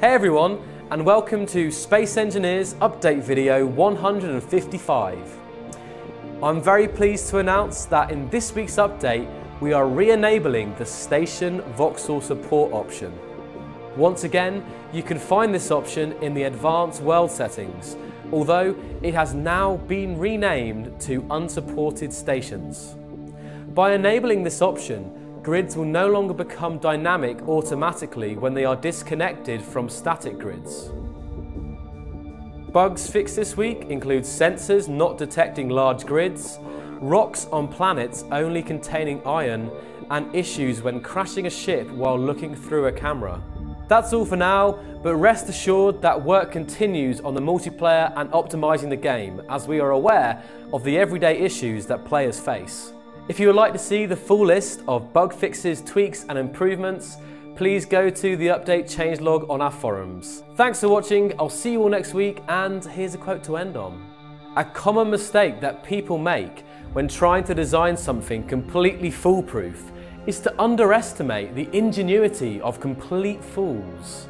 Hey everyone, and welcome to Space Engineers update video 155. I'm very pleased to announce that in this week's update, we are re-enabling the Station Voxel Support option. Once again, you can find this option in the Advanced World settings, although it has now been renamed to Unsupported Stations. By enabling this option, grids will no longer become dynamic automatically when they are disconnected from static grids. Bugs fixed this week include sensors not detecting large grids, rocks on planets only containing iron, and issues when crashing a ship while looking through a camera. That's all for now, but rest assured that work continues on the multiplayer and optimizing the game, as we are aware of the everyday issues that players face. If you would like to see the full list of bug fixes, tweaks and improvements, please go to the update changelog on our forums. Thanks for watching, I'll see you all next week, and here's a quote to end on. A common mistake that people make when trying to design something completely foolproof is to underestimate the ingenuity of complete fools.